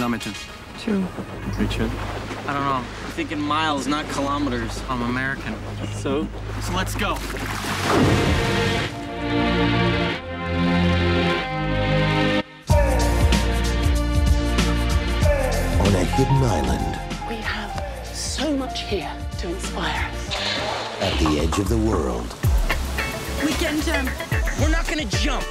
kilometers? Two. Richard? I don't know. I'm thinking miles, not kilometers. I'm American. So? So let's go. On a hidden island. We have so much here to inspire us. At the edge of the world. We can jump. We're not gonna jump.